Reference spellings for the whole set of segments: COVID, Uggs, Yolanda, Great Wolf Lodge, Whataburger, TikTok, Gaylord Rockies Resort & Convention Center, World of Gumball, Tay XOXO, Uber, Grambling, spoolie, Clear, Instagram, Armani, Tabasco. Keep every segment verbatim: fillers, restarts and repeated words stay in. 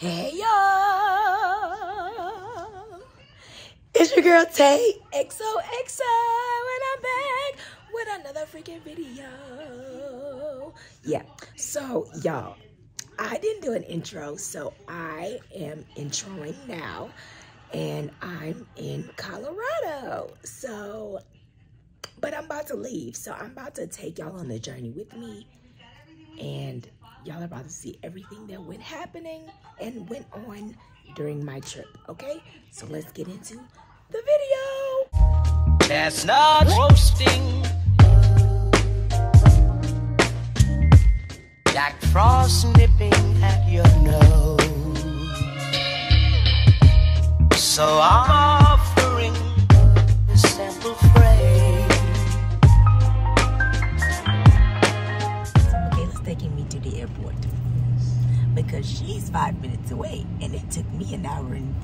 Hey y'all, it's your girl Tay X O X O, and I'm back with another freaking video. Yeah, so y'all, I didn't do an intro, so I am introing now, and I'm in Colorado. So, but I'm about to leave, so I'm about to take y'all on the journey with me, and y'all are about to see everything that went happening and went on during my trip, okay? So let's get into the video. That's not roasting. Jack Frost nipping at your nose. So I'm offering a simple phrase. Michaela's taking me to the airport because she's five minutes away, and it took me an hour and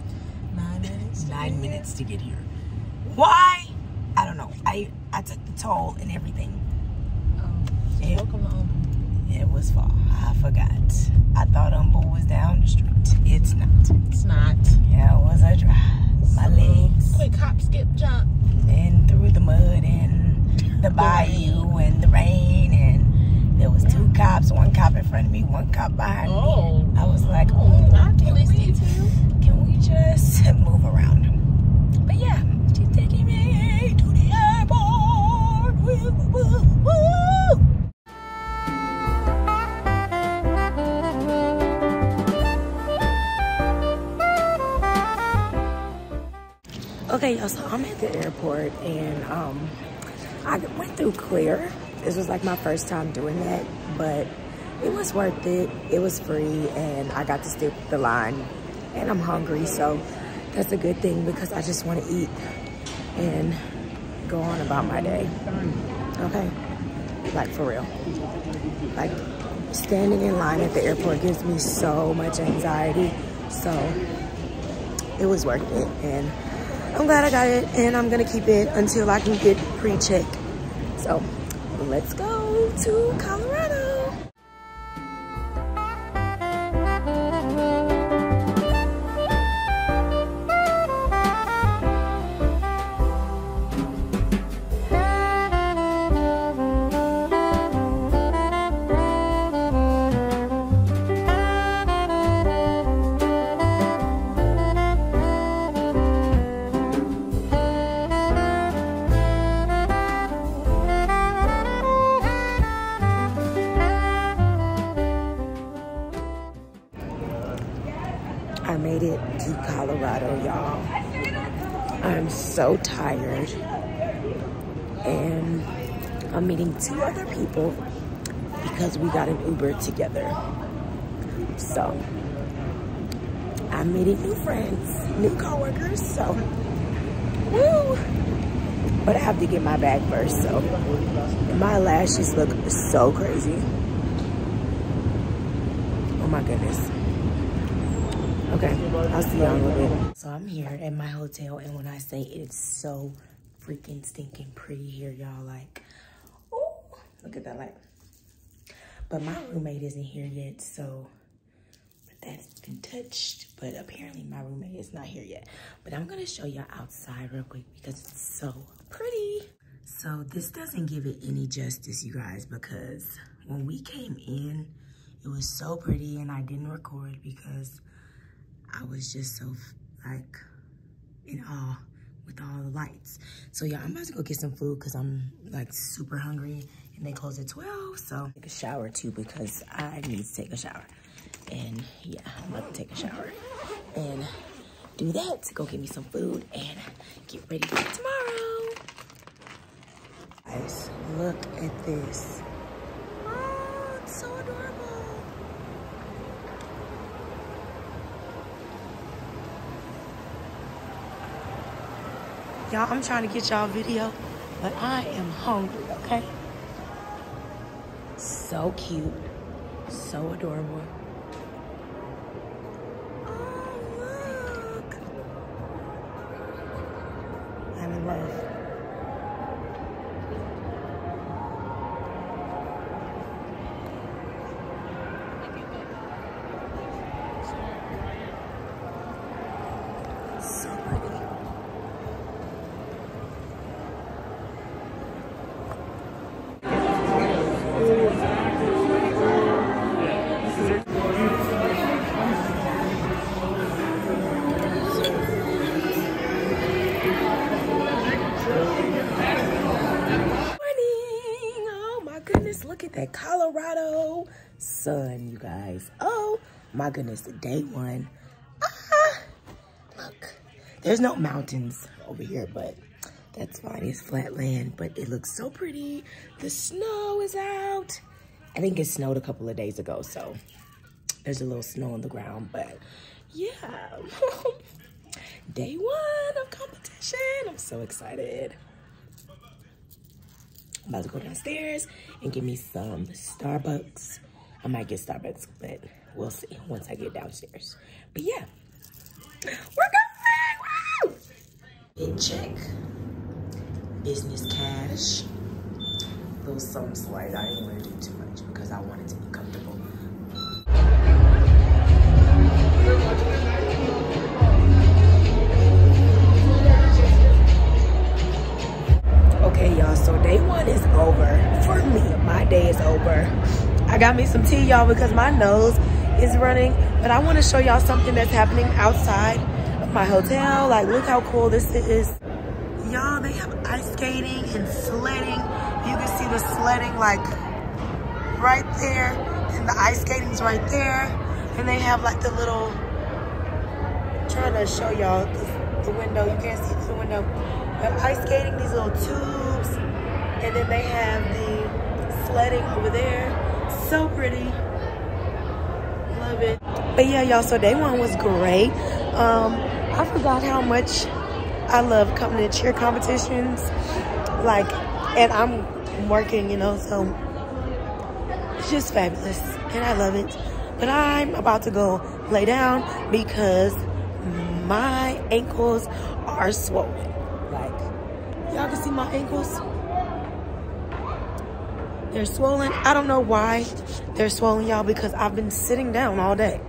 nine minutes, nine minutes to get here. Why? I don't know. I, I took the toll and everything. Oh, so welcome home. It was fall. I forgot. I thought Humble was down the street. It's not. It's not. Yeah, it was a drive. My so, legs. Quick hop, skip, jump. And through the mud and the bayou and the rain. And there was two cops. One cop in front of me, one cop behind oh. me. I was like, oh, can, we, can we just move around? But yeah, she's taking me to the airport. Woo, woo, woo, woo. Okay, y'all, so I'm at the airport, and um, I went through Clear. This was like my first time doing that, but it was worth it. It was free, and I got to stick with the line, and I'm hungry, so that's a good thing because I just want to eat and go on about my day. Okay? Like, for real. Like, standing in line at the airport gives me so much anxiety, so it was worth it, and I'm glad I got it, and I'm gonna keep it until I can get pre-check. So let's go to Colorado. I made it to Colorado, y'all. I'm so tired, and I'm meeting two other people because we got an Uber together. So I'm meeting new friends, new coworkers. So, woo! But I have to get my bag first. So, and my lashes look so crazy. Oh my goodness. Okay, I'll see y'all in a little bit. So I'm here at my hotel, and when I say it's so freaking stinking pretty here, y'all, like, oh, look at that light. But my roommate isn't here yet, so, but that's been touched, but apparently my roommate is not here yet. But I'm gonna show y'all outside real quick because it's so pretty. So this doesn't give it any justice, you guys, because when we came in, it was so pretty, and I didn't record because I was just so, like, in awe with all the lights. So, yeah, I'm about to go get some food because I'm, like, super hungry. And they close at twelve, so. Take a shower, too, because I need to take a shower. And, yeah, I'm about to take a shower. And do that to go get me some food and get ready for tomorrow. Guys, look at this. Oh, it's so adorable. Y'all, I'm trying to get y'all video, but I am hungry, okay? So cute. So adorable. Oh, look. I'm in love. sun, you guys. Oh my goodness, day one. Ah, look, there's no mountains over here, but that's fine, it's flat land, but it looks so pretty. The snow is out. I think it snowed a couple of days ago, so there's a little snow on the ground, but yeah. Day one of competition. I'm so excited. I'm about to go downstairs and get me some Starbucks. I might get Starbucks, but we'll see once I get downstairs. But yeah, we're going! Woo! Big check, business cash. Those some slides I didn't want to do too much because I wanted to be comfortable. Okay, y'all, so day one is over. For me, my day is over. I got me some tea, y'all, because my nose is running, but I want to show y'all something that's happening outside of my hotel. Like, look how cool this is. Y'all, they have ice skating and sledding. You can see the sledding, like, right there, and the ice skating's right there. And they have, like, the little, I'm trying to show y'all the window. You can't see the window. But ice skating, these little tubes. And then they have the sledding over there. So pretty. Love it. But yeah, y'all, so day one was great. Um, I forgot how much I love coming to cheer competitions. Like, and I'm working, you know, so it's just fabulous. And I love it. But I'm about to go lay down because my ankles are swollen. Like, y'all can see my ankles. They're swollen. I don't know why they're swollen, y'all, because I've been sitting down all day.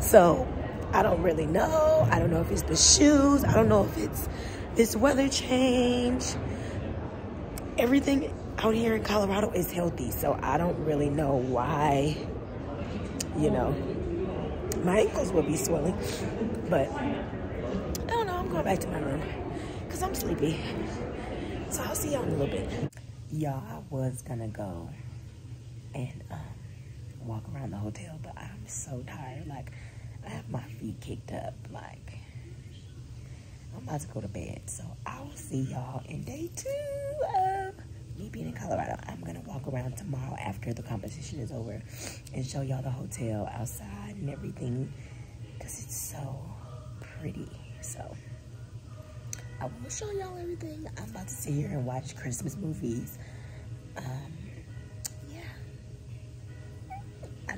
So I don't really know. I don't know if it's the shoes. I don't know if it's this weather change. Everything out here in Colorado is healthy, so I don't really know why, you know, my ankles will be swelling. But I don't know, I'm going back to my room because I'm sleepy. So I'll see y'all in a little bit. Y'all, I was gonna go and um, walk around the hotel, but I'm so tired. Like, I have my feet kicked up. Like, I'm about to go to bed. So I will see y'all in day two of me being in Colorado. I'm gonna walk around tomorrow after the competition is over and show y'all the hotel outside and everything, because it's so pretty. So I will show y'all everything. I'm about to sit here and watch Christmas movies. Um, yeah.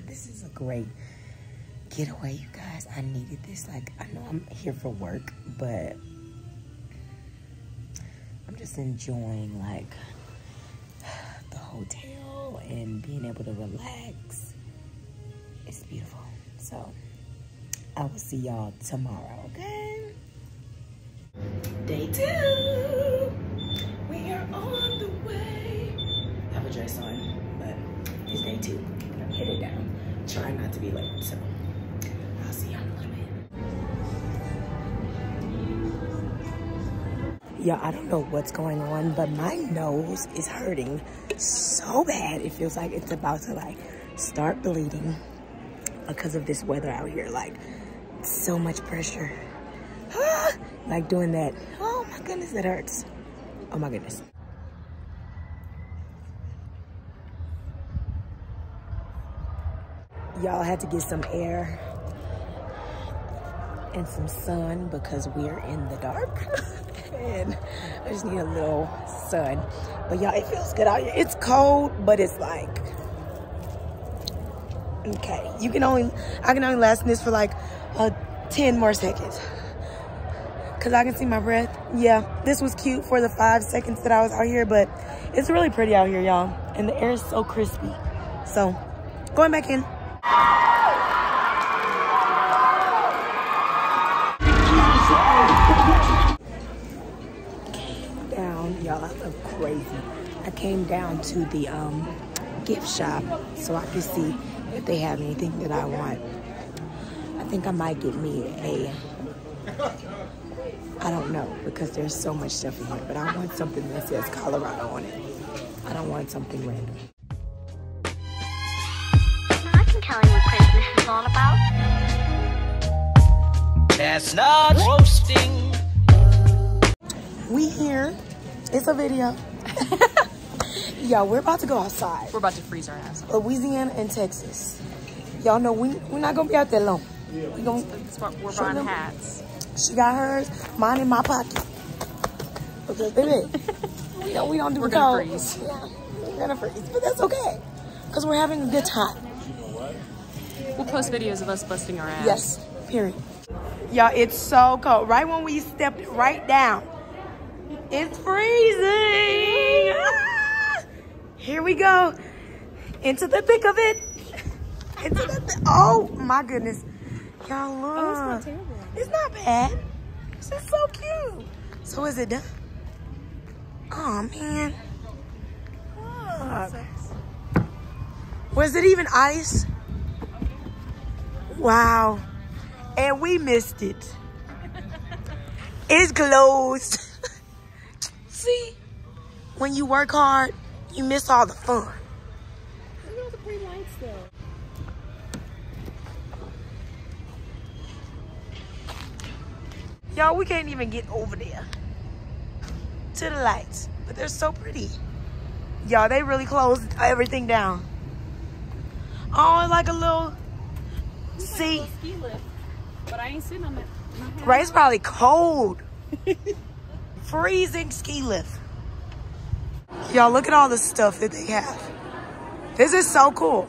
This is a great getaway, you guys. I needed this. Like, I know I'm here for work, but I'm just enjoying, like, the hotel and being able to relax. It's beautiful. So I will see y'all tomorrow, okay? Day two. We are on the way. I have a dress on, but it's day two. I'm headed down. Trying not to be late, so I'll see y'all in a little bit. Yeah, I don't know what's going on, but my nose is hurting so bad. It feels like it's about to, like, start bleeding because of this weather out here. Like, so much pressure. Like, doing that. Oh my goodness, that hurts. Oh my goodness. Y'all, had to get some air and some sun because we're in the dark. And I just need a little sun. But y'all, it feels good out here. It's cold, but it's like, okay. You can only, I can only last in this for like uh, ten more seconds. Cause I can see my breath. Yeah, this was cute for the five seconds that I was out here, but it's really pretty out here, y'all. And the air is so crispy. So, going back in. Came down, y'all, I look crazy. I came down to the um, gift shop so I could see if they have anything that I want. I think I might get me a, I don't know, because there's so much stuff in here, but I want something that says Colorado on it. I don't want something random. tell you what Christmas is all about? That's not roasting. We here. It's a video. Y'all, we're about to go outside. We're about to freeze our ass off. Louisiana and Texas. Y'all know we, we're not going to be out there long. Yeah. We're, gonna we're buying them. hats. She got hers. Mine in my pocket. Okay, baby. we, don't, we don't do we're gonna cold. Freeze. Yeah, we're going to freeze. But that's okay. Because we're having a good time. We'll post videos of us busting our ass. Yes, period. Y'all, it's so cold. Right when we stepped right down, it's freezing. Ah! Here we go. Into the thick of it. Into the th oh, my goodness. Y'all, look. Oh, it's not terrible. It's not bad. It's just so cute. So is it done? Oh, man. Oh, was it even ice? Wow. And we missed it. It's closed. See, when you work hard, you miss all the fun. Look at all the pretty lights, though. Y'all, we can't even get over there to the lights, but they're so pretty. Y'all, they really closed everything down. Oh, it's like a little, it's see? Like a little ski lift. But I ain't sitting on it. Right, it's probably cold. Freezing ski lift. Y'all, look at all the stuff that they have. This is so cool.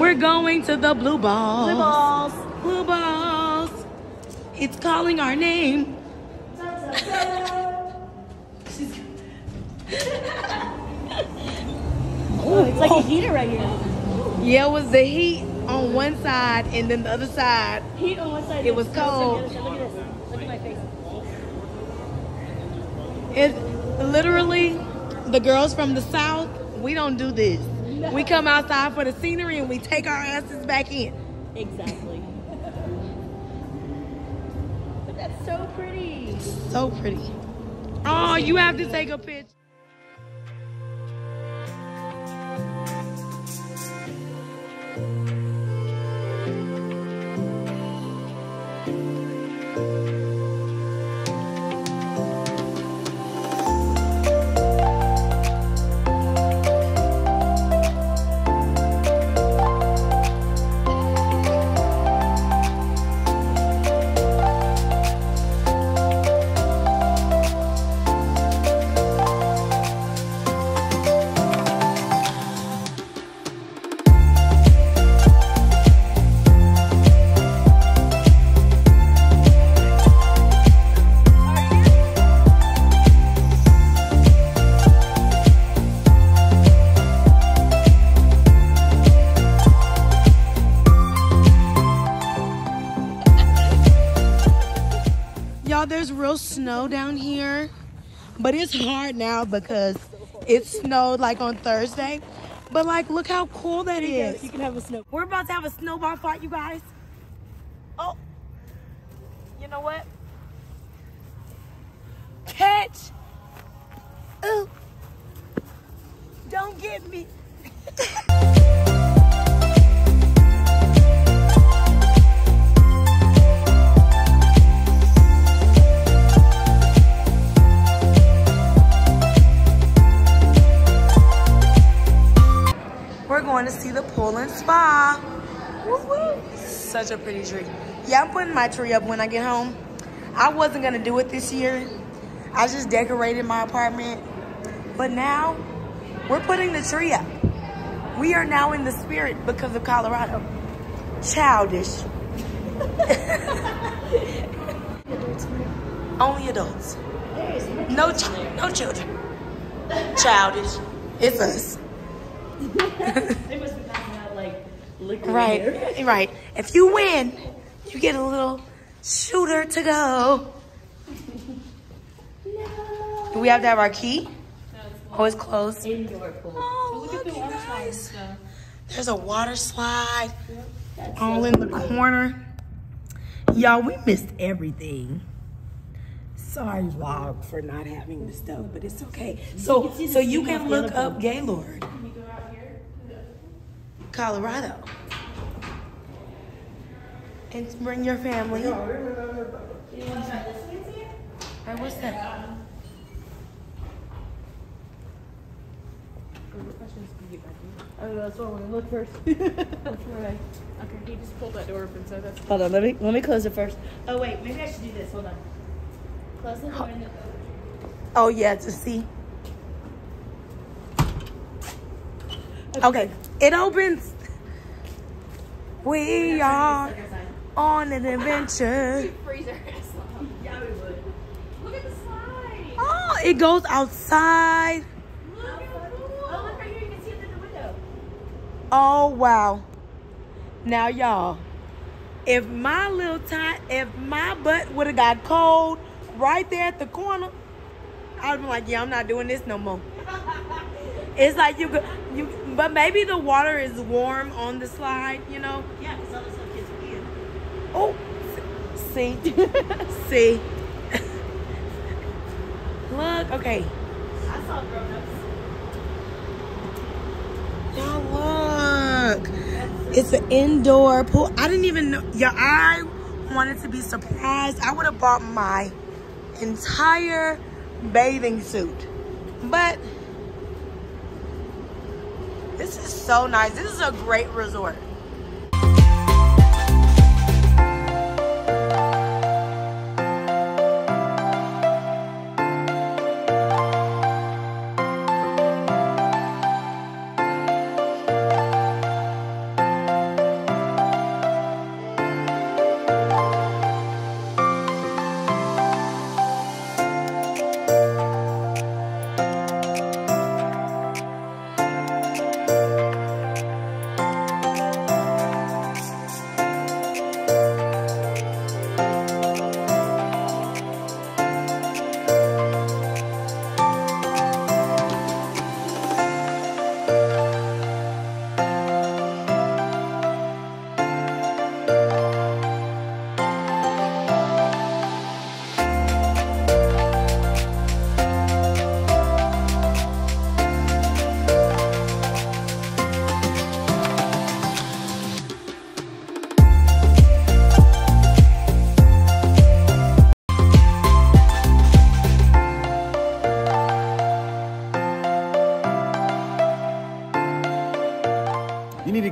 We're going to the blue balls. Blue balls. Blue balls. It's calling our name. She's oh, it's like a heater right here. Yeah, it was the heat on one side and then the other side. Heat on one side. It was cold. Look at this. Look at my face. It's literally the girls from the South. We don't do this. We come outside for the scenery and we take our asses back in. Exactly. But that's so pretty. It's so pretty. Oh, you have to take a picture. There's real snow down here, but it's hard now because it snowed like on Thursday. But like, look how cool that is. Yes, you can have a snow. We're about to have a snowball fight, you guys. Oh, you know what? Catch! Ooh, don't get me. To see the pool and spa. Woo-woo. Such a pretty tree. Yeah, I'm putting my tree up when I get home. I wasn't gonna do it this year. I just decorated my apartment, but now we're putting the tree up. We are now in the spirit because of Colorado. Childish. Only adults. No, ch no children. Childish. It's us. They must be passing out like liquor. Right, right. If you win, you get a little shooter to go. No. Do we have to have our key? Oh, it's closed. Indoor pool. Oh, so look, look at the guys. Slide. There's a water slide yep. all in the corner. Y'all, we missed everything. Sorry, vlog, for not having the stuff, but it's okay. So, you so you can look up Gaylord, Colorado, and bring your family. You want to try this one too? All right, what's that? I don't know, that's what I want to look first. Okay, he just pulled that door open, so that's... Hold on, let me, let me close it first. Oh, wait, maybe I should do this, hold on. Close the door and then open it. Oh, yeah, to see. Okay, okay. It opens. We are on an adventure. She'd freeze her ass off. Yeah, we would. Look at the slide. Oh, it goes outside. Oh, wow. Now, y'all, if my little time, if my butt would have got cold right there at the corner, I would have been like, yeah, I'm not doing this no more. It's like you could, you, but maybe the water is warm on the slide, you know? Yeah, because all the stuff gets weird. Oh, see, see. Look, okay. I saw grown-ups. Y'all look, it's an indoor pool. I didn't even know, yeah, I wanted to be surprised. I would have bought my entire bathing suit. But this is so nice. This is a great resort.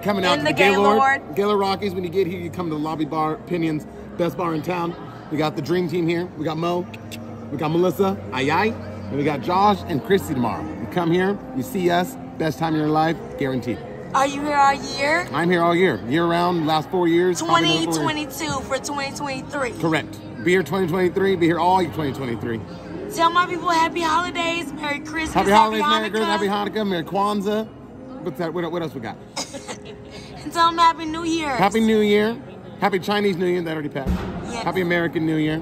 Coming out in to the, the Gaylord. Gaylord. Gaylord Rockies. When you get here, you come to the Lobby Bar, Pinion's best bar in town. We got the Dream Team here. We got Mo, we got Melissa, Ayai, and we got Josh and Christy tomorrow. You come here, you see us, best time of your life, guaranteed. Are you here all year? I'm here all year, year round, last four years. twenty twenty-two for twenty twenty-three. Correct. Be here twenty twenty-three, be here all year twenty twenty-three. Tell my people happy holidays, Merry Christmas, Happy Holidays, Happy Merry Christmas, Happy Hanukkah, Merry Kwanzaa. What's that? What, what else we got? And tell them Happy New Year. Happy New Year. Happy Chinese New Year. That already passed. Yes. Happy American New Year.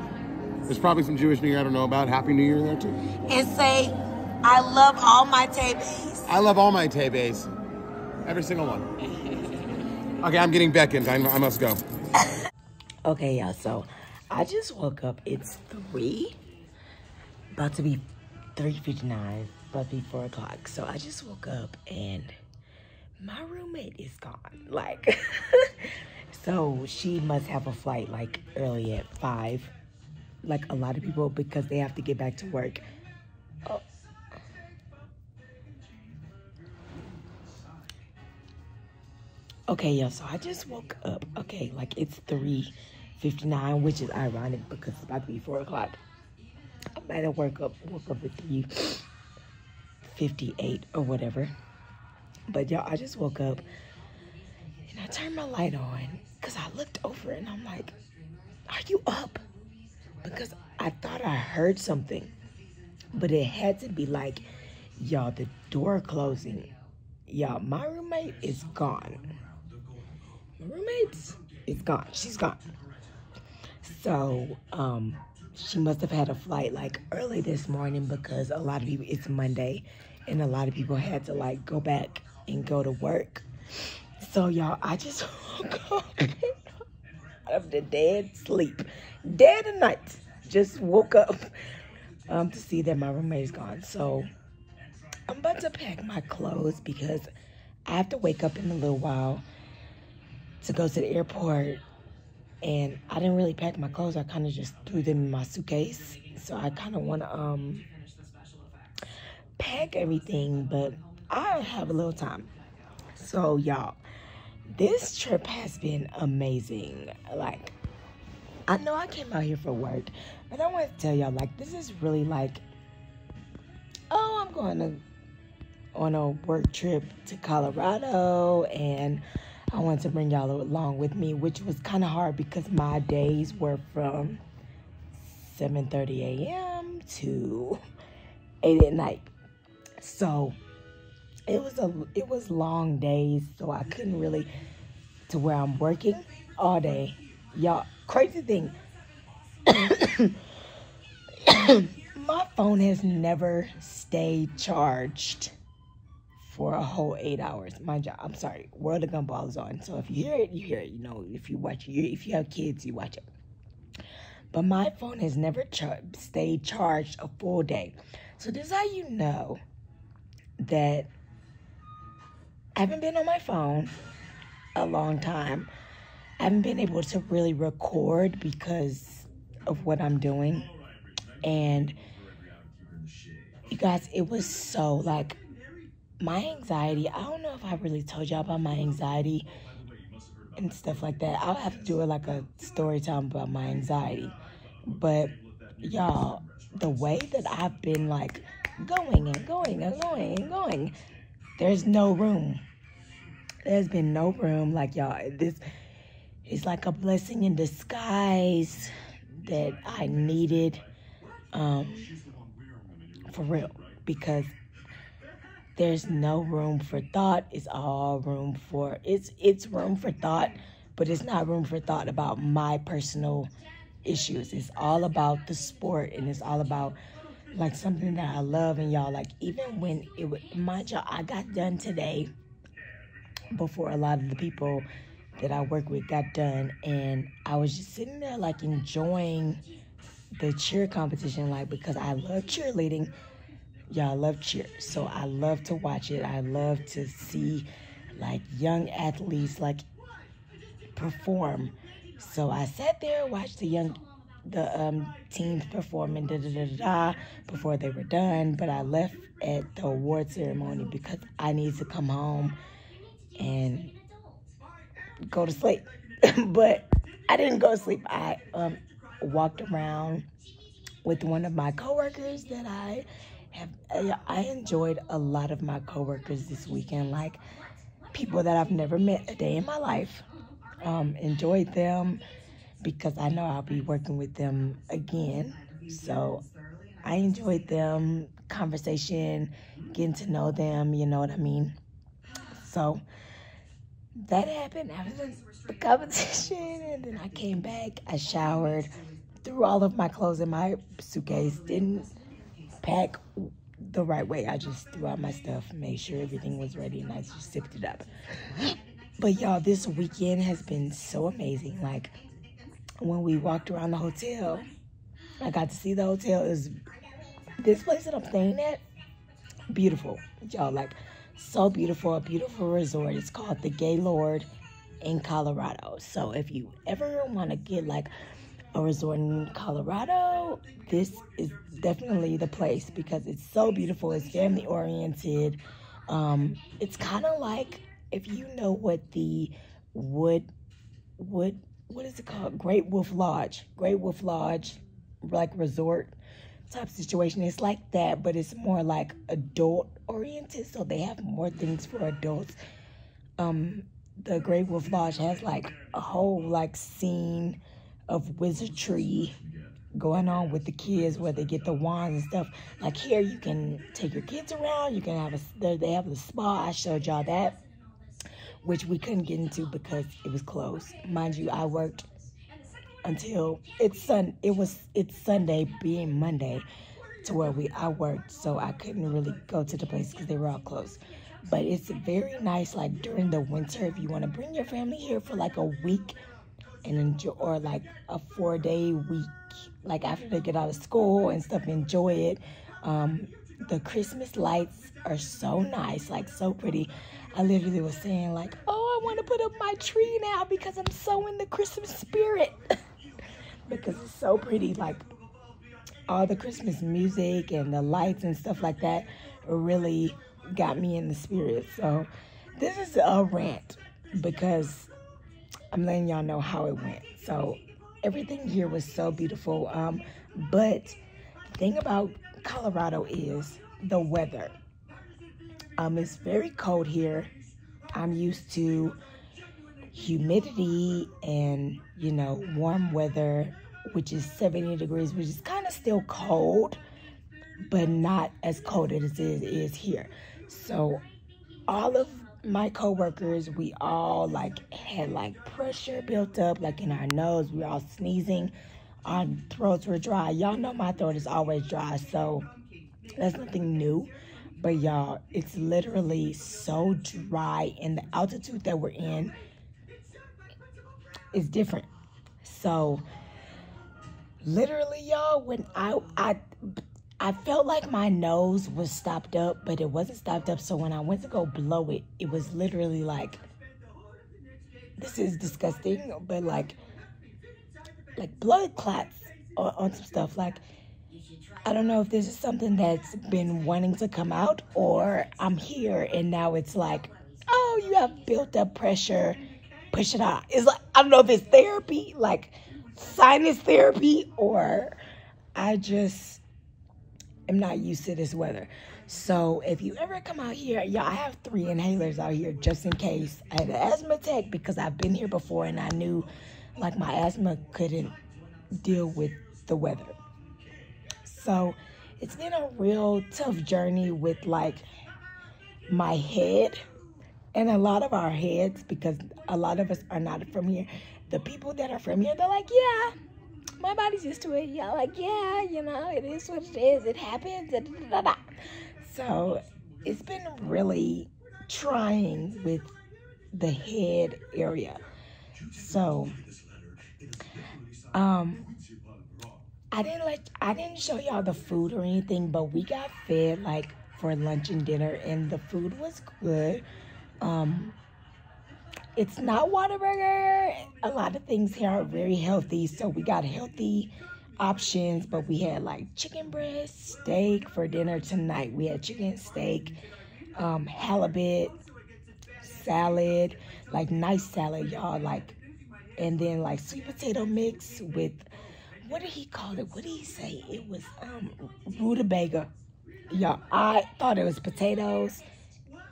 There's probably some Jewish New Year I don't know about. Happy New Year there too. And say, I love all my Tay bays. I love all my Tay bays. Every single one. Okay, I'm getting beckoned. I, I must go. Okay, y'all. So I just woke up. It's three. About to be three fifty-nine. About to be four o'clock. So I just woke up and... my roommate is gone, like, so she must have a flight, like, early at five, like a lot of people, because they have to get back to work. Oh. Okay, yo, so I just woke up, okay, like, it's three fifty-nine, which is ironic, because it's about to be four o'clock. I might have woke up, woke up at three fifty-eight or whatever. But y'all, I just woke up and I turned my light on because I looked over and I'm like, are you up? Because I thought I heard something. But it had to be like, y'all, the door closing. Y'all, my roommate is gone. My roommate is gone. She's gone. So, um, she must have had a flight like early this morning, because a lot of people, it's Monday, and a lot of people had to like go back and go to work. So, y'all, I just woke up out of the dead sleep. Dead of night. Just woke up um, to see that my roommate is gone. So, I'm about to pack my clothes because I have to wake up in a little while to go to the airport. And I didn't really pack my clothes. I kind of just threw them in my suitcase. So I kind of want to um, pack everything, but I have a little time. So, y'all, this trip has been amazing. Like, I know I came out here for work, but I want to tell y'all, like, this is really like, oh, I'm going to, on a work trip to Colorado, and I wanted to bring y'all along with me, which was kind of hard because my days were from seven thirty a m to eight at night. So it was a it was long days, so I couldn't really, to where I'm working all day. Y'all, crazy thing, my phone has never stayed charged for a whole eight hours. Mind you, I'm sorry, World of Gumball is on. So if you hear it, you hear it. You know, if you watch it, if you have kids, you watch it. But my phone has never char stayed charged a full day. So this is how you know that I haven't been on my phone a long time. I haven't been able to really record because of what I'm doing. And you guys, it was so like, my anxiety, I don't know if I really told y'all about my anxiety and stuff like that. I'll have to do it like a story time about my anxiety. But, y'all, the way that I've been, like, going and going and going and going, there's no room. There's been no room. Like, y'all, this is like a blessing in disguise that I needed, um, for real, because there's no room for thought. It's all room for, it's it's room for thought, but it's not room for thought about my personal issues. It's all about the sport, and it's all about like something that I love. And y'all, like, even when it was, mind y'all, I got done today before a lot of the people that I work with got done, and I was just sitting there like enjoying the cheer competition, like, because I love cheerleading. Y'all, love cheer, so I love to watch it. I love to see like young athletes like perform. So I sat there, watched the young, the um, teams performing, da da da da da, before they were done. But I left at the award ceremony because I need to come home and go to sleep. But I didn't go to sleep. I um, walked around with one of my coworkers that I. Have, I enjoyed a lot of my coworkers this weekend, like people that I've never met a day in my life. Um, enjoyed them because I know I'll be working with them again. So I enjoyed them, conversation, getting to know them, you know what I mean? So that happened after the competition, and then I came back, I showered, threw all of my clothes in my suitcase, didn't pack the right way. I just threw out my stuff, made sure everything was ready, and I just sipped it up. But y'all, this weekend has been so amazing. Like, when we walked around the hotel, I got to see the hotel. Is this place that I'm staying at, beautiful, y'all, like, so beautiful, a beautiful resort. It's called the Gaylord in Colorado. So if you ever want to get like a resort in Colorado, this is definitely the place because it's so beautiful. It's family oriented. Um, it's kind of like, if you know what the wood, wood, what is it called? Great Wolf Lodge, Great Wolf Lodge, like resort type situation. It's like that, but it's more like adult oriented. So they have more things for adults. Um, the Great Wolf Lodge has like a whole like scene of wizardry going on with the kids where they get the wands and stuff. Like here, you can take your kids around. You can have a, they have the spa. I showed y'all that, which we couldn't get into because it was closed. Mind you, I worked until it's sun. It was it's Sunday being Monday, to where we I worked, so I couldn't really go to the place because they were all closed. But it's very nice, like during the winter, if you want to bring your family here for like a week and enjoy, or like a four day week, like after they get out of school and stuff, enjoy it. Um, the Christmas lights are so nice, like so pretty. I literally was saying like, oh, I want to put up my tree now because I'm so in the Christmas spirit. Because it's so pretty, like all the Christmas music and the lights and stuff like that really got me in the spirit. So this is a rant because I'm letting y'all know how it went. So everything here was so beautiful. Um, but the thing about Colorado is the weather. Um, it's very cold here. I'm used to humidity and, you know, warm weather, which is seventy degrees, which is kind of still cold, but not as cold as it is here. So all of my coworkers, we all like had like pressure built up like in our nose. We were all sneezing. Our throats were dry. Y'all know my throat is always dry, so that's nothing new. But y'all, it's literally so dry, and the altitude that we're in is different. So literally, y'all, when I I I felt like my nose was stopped up, but it wasn't stopped up. So when I went to go blow it, it was literally like, this is disgusting, but like, like blood clots on, on some stuff. Like, I don't know if this is something that's been wanting to come out, or I'm here and now it's like, oh, you have built up pressure, push it out. It's like, I don't know if it's therapy, like sinus therapy, or I just... I'm not used to this weather. So if you ever come out here, y'all, I have three inhalers out here just in case. I had an asthma tech because I've been here before and I knew like my asthma couldn't deal with the weather. So it's been a real tough journey with like my head and a lot of our heads, because a lot of us are not from here. The people that are from here, they're like, yeah, my body's used to it, y'all. Like, yeah, you know, it is what it is. It happens. Da, da, da, da. So it's been really trying with the head area. So um, I didn't let I didn't show y'all the food or anything, but we got fed like for lunch and dinner, and the food was good. Um, It's not Whataburger. A lot of things here are very healthy, so we got healthy options, but we had like chicken breast, steak for dinner tonight. We had chicken, steak, um, halibut, salad, like nice salad, y'all, like, and then like sweet potato mix with, what did he call it? What did he say? It was um, rutabaga. Y'all, I thought it was potatoes.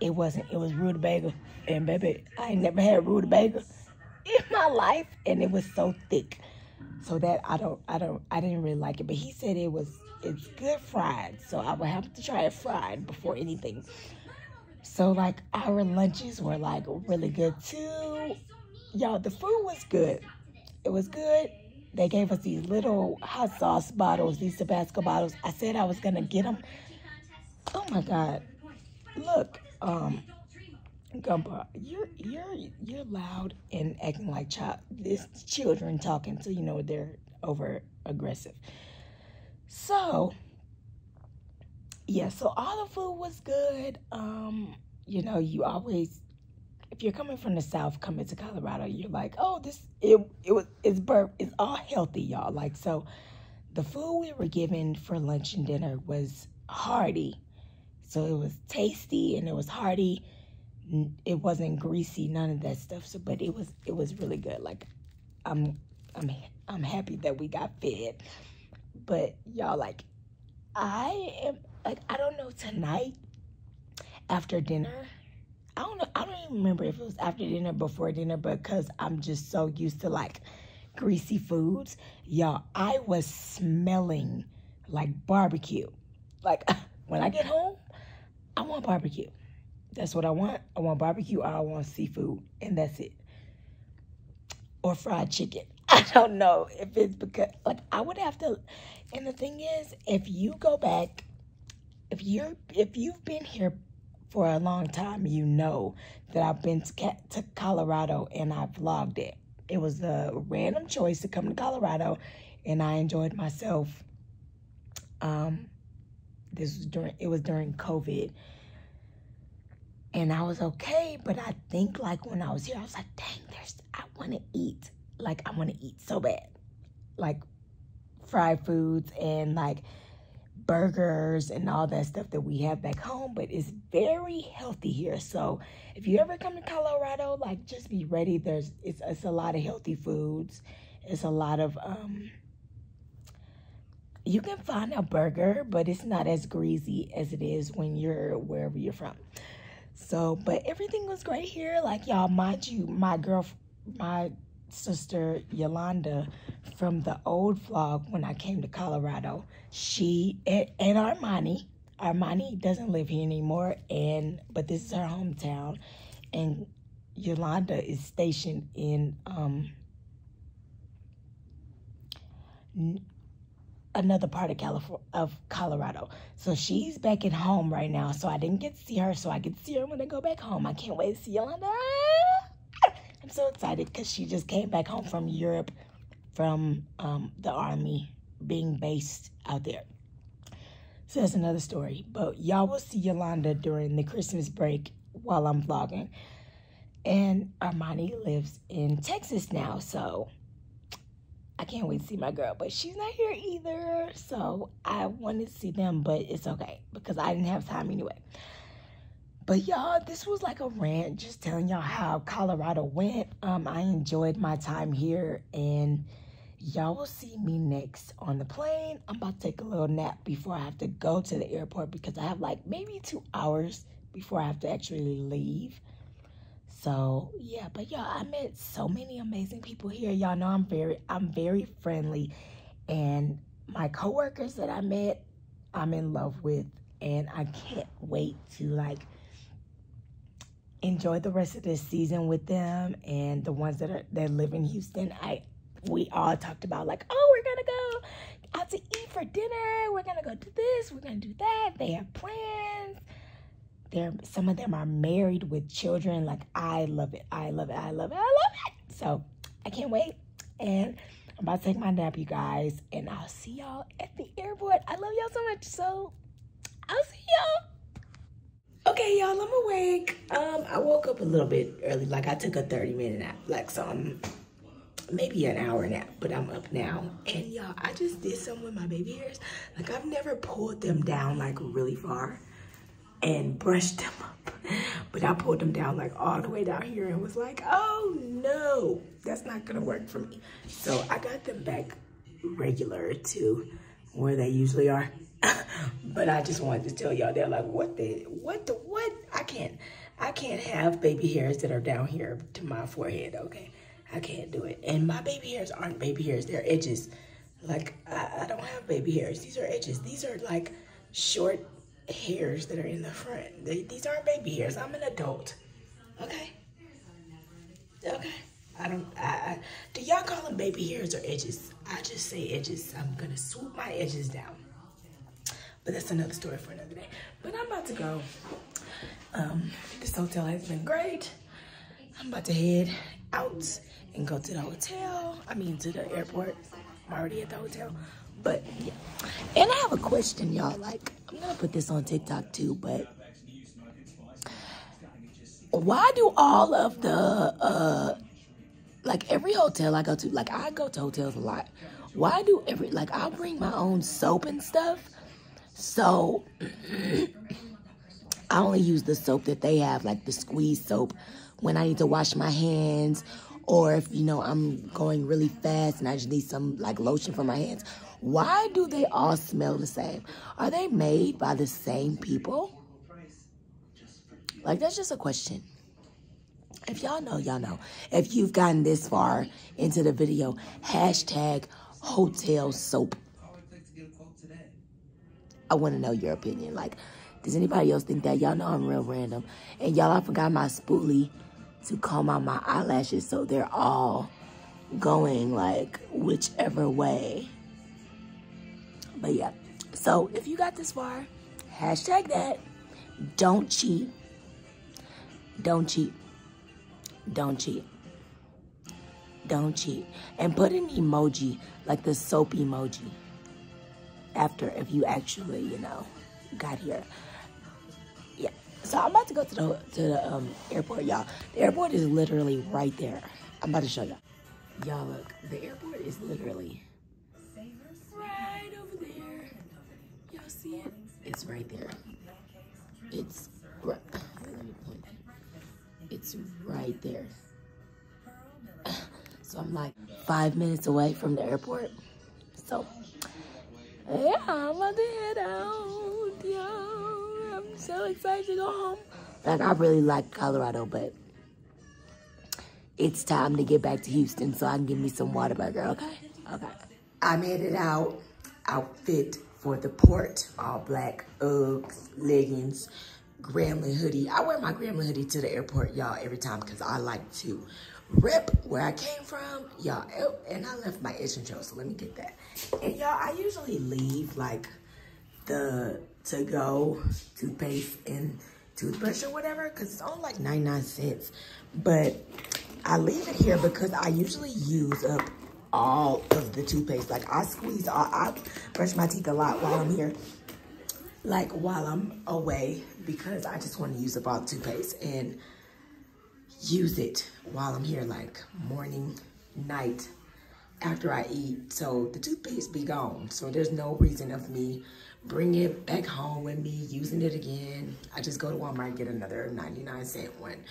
It wasn't. It was rutabaga. And baby, I ain't never had rutabaga in my life, and it was so thick. So that I don't, I don't, I didn't really like it. But he said it was, it's good fried. So I would have to try it fried before anything. So like our lunches were like really good too. Y'all, the food was good. It was good. They gave us these little hot sauce bottles, these Tabasco bottles. I said I was gonna get them. Oh my God! Look. Um, Gumball, you're you're you're loud and acting like child. This children talking, so you know they're over aggressive. So yeah, so all the food was good. Um, you know, you always, if you're coming from the South, coming to Colorado, you're like, oh, this it it was it's burp, it's all healthy, y'all. Like, so the food we were given for lunch and dinner was hearty. So it was tasty and it was hearty. It wasn't greasy, none of that stuff. So, but it was it was really good. Like, I'm I'm I'm happy that we got fed. But y'all, like, I am like I don't know tonight after dinner. I don't know. I don't even remember if it was after dinner, before dinner, because I'm just so used to like greasy foods. Y'all, I was smelling like barbecue. Like, when I get home, I want barbecue. That's what I want. I want barbecue, or I want seafood, and that's it. Or fried chicken. I don't know if it's because, like, I would have to, and the thing is, if you go back, if you're, if you've been here for a long time, you know that I've been to, to Colorado and I vlogged it. It was a random choice to come to Colorado, and I enjoyed myself. Um, this was during, it was during COVID, and I was okay, but I think, like, when I was here, I was like, dang, there's, I want to eat. Like, I want to eat so bad. Like, fried foods and, like, burgers and all that stuff that we have back home. But it's very healthy here. So, if you ever come to Colorado, like, just be ready. There's, it's, it's a lot of healthy foods. It's a lot of, um, you can find a burger, but it's not as greasy as it is when you're wherever you're from. So, but everything was great here. Like, y'all, mind you, my girl, my sister Yolanda from the old vlog when I came to Colorado, she and, and Armani Armani doesn't live here anymore, and but this is her hometown, and Yolanda is stationed in um another part of California, of Colorado. So she's back at home right now, so I didn't get to see her, so I get to see her when I go back home. I can't wait to see Yolanda. I'm so excited because she just came back home from Europe, from um, the Army, being based out there. So that's another story. But y'all will see Yolanda during the Christmas break while I'm vlogging. And Armani lives in Texas now, so I can't wait to see my girl. But she's not here either, so I wanted to see them, but it's okay because I didn't have time anyway. But y'all, this was like a rant, just telling y'all how Colorado went. Um, I enjoyed my time here, and y'all will see me next on the plane. I'm about to take a little nap before I have to go to the airport because I have like maybe two hours before I have to actually leave. So yeah, but y'all, I met so many amazing people here. Y'all know I'm very, I'm very friendly, and my coworkers that I met, I'm in love with, and I can't wait to like enjoy the rest of this season with them. And the ones that are that live in Houston, I we all talked about like, oh, we're gonna go out to eat for dinner, we're gonna go do this, we're gonna do that. They have plans. They're, some of them are married with children. Like, I love it, I love it, I love it, I love it. So I can't wait, and I'm about to take my nap, you guys, and I'll see y'all at the airport. I love y'all so much, so I'll see y'all. Okay, y'all, I'm awake. Um, I woke up a little bit early. Like, I took a thirty-minute nap. Like, so I'm maybe an hour nap, but I'm up now. And, y'all, I just did something with my baby hairs. Like, I've never pulled them down, like, really far and brushed them up. But I pulled them down, like, all the way down here and was like, oh, no, that's not going to work for me. So I got them back regular to where they usually are. But I just wanted to tell y'all, they're like, what the, what the, what? I can't, I can't have baby hairs that are down here to my forehead, okay? I can't do it. And my baby hairs aren't baby hairs, they're edges. Like, I, I don't have baby hairs, these are edges. These are like short hairs that are in the front. They, these aren't baby hairs, I'm an adult, okay? Okay, I don't, I, I do y'all call them baby hairs or edges? I just say edges, I'm gonna swoop my edges down. But that's another story for another day. But I'm about to go. Um, this hotel has been great. I'm about to head out and go to the hotel. I mean, to the airport. I'm already at the hotel. But, yeah. And I have a question, y'all. Like, I'm going to put this on TikTok, too. But why do all of the, uh, like, every hotel I go to, like, I go to hotels a lot. Why do every, like, I bring my own soap and stuff. So, I only use the soap that they have, like the squeeze soap, when I need to wash my hands, or if, you know, I'm going really fast and I just need some, like, lotion for my hands. Why do they all smell the same? Are they made by the same people? Like, that's just a question. if y'all know, y'all know. If you've gotten this far into the video, hashtag hotel soap. I want to know your opinion. Like, does anybody else think that? Y'all know I'm real random. And y'all, I forgot my spoolie to comb out my eyelashes, so they're all going, like, whichever way. But, yeah. So, if you got this far, hashtag that. Don't cheat. Don't cheat. Don't cheat. Don't cheat. And put an emoji, like the soap emoji, after, if you actually, you know, got here. Yeah. So I'm about to go to the to the um, airport, y'all. The airport is literally right there. I'm about to show y'all. Y'all look, the airport is literally right over there. Y'all see it? It's right there. It's right. Let me point. It's right there. So I'm like five minutes away from the airport. So. Yeah, I'm about to head out, yo. I'm so excited to go home. Like, I really like Colorado, but it's time to get back to Houston so I can give me some Whataburger, okay? Okay. I'm headed out, outfit for the port. All black, Uggs, leggings, Grambling hoodie. I wear my Grambling hoodie to the airport, y'all, every time because I like to rip where I came from, y'all. And I left my itch and show, so let me get that. And y'all, I usually leave like the to-go toothpaste and toothbrush or whatever, because it's only like ninety-nine cents. But I leave it here because I usually use up all of the toothpaste. Like, I squeeze all, I brush my teeth a lot while I'm here, like while I'm away, because I just want to use up all the toothpaste and use it while I'm here, like morning, night, after I eat. So the toothpaste be gone. So there's no reason of me bringing it back home with me, using it again. I just go to Walmart and get another ninety-nine cent one.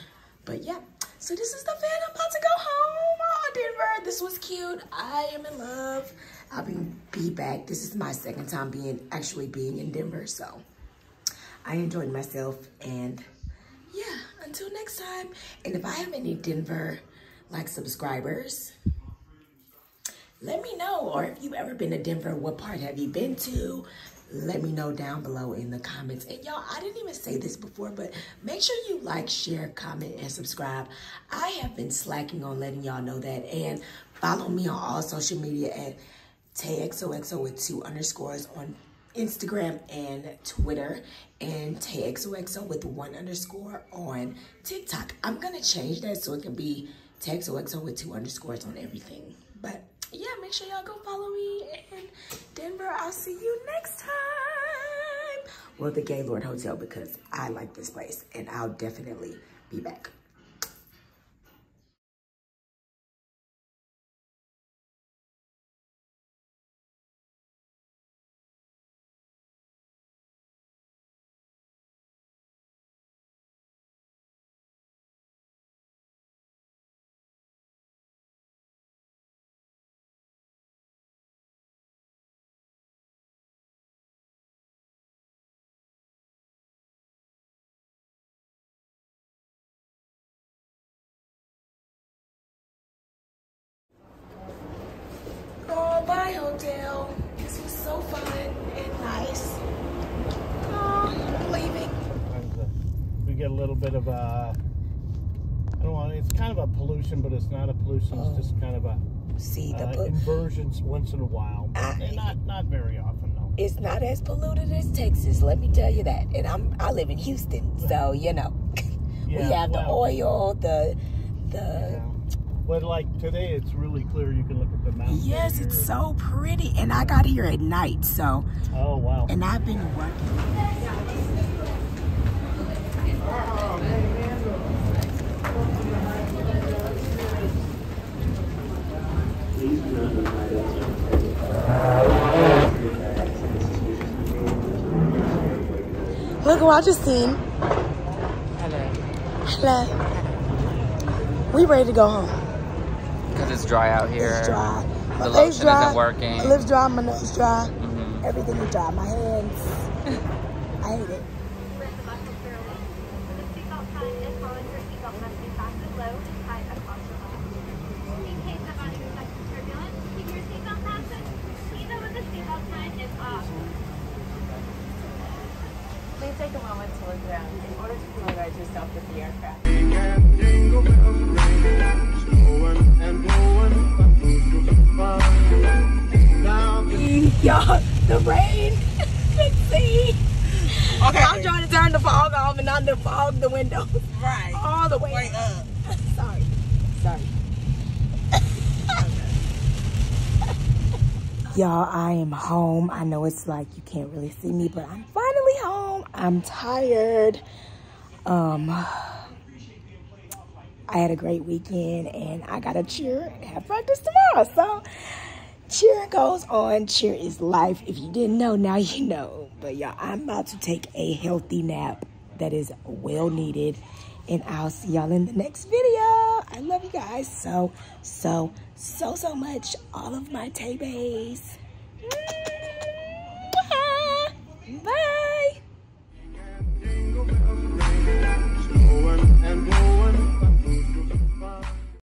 But yeah, so this is the van. I'm about to go home. Oh, Denver, this was cute. I am in love. I'll be, be back. This is my second time being actually being in Denver. So I enjoyed myself, and yeah, until next time. And if I have any Denver, like, subscribers, let me know. Or if you've ever been to Denver, what part have you been to? Let me know down below in the comments. And y'all, I didn't even say this before, but make sure you like, share, comment, and subscribe. I have been slacking on letting y'all know that. And follow me on all social media at Tay X O X O with two underscores on Instagram and Twitter, and Tay X O X O with one underscore on TikTok. I'm gonna change that so it can be Tay X O X O with two underscores on everything. But yeah, make sure y'all go follow me. And Denver, I'll see you next time. Well, the Gaylord Hotel, because I like this place, and I'll definitely be back. Bye, hotel. This was so fun and nice. Oh, I'm leaving. We get a little bit of a, I don't want, it's kind of a pollution, but it's not a pollution. Oh. It's just kind of a see the uh, inversions once in a while, I, and not not very often though. It's not as polluted as Texas, let me tell you that. And I'm I live in Houston, so you know, yeah, we have well, the oil, the the. Yeah. But like today, it's really clear. You can look at the mountains. Yes, it's so pretty. And I got here at night, so. Oh, wow. And I've been working. Look who I just seen. Hello. Hello. We ready to go home. Because it's dry out here. It's dry. The lotion dry. Isn't working. My lips dry, my nose dry. Mm-hmm. Everything is dry. My hands. I hate it. familiarize yourself with the aircraft. Y'all, the rain, see. Okay. I'm trying to turn the fog off and not defog the window. Right. All the way, way up. up. Sorry. Sorry. Y'all, I am home. I know it's like you can't really see me, but I'm finally home. I'm tired. Um, I had a great weekend, and I got to cheer and have practice tomorrow. So, cheer goes on. Cheer is life. If you didn't know, now you know. But y'all, I'm about to take a healthy nap that is well needed, and I'll see y'all in the next video. I love you guys so, so, so, so much. All of my Tay bays.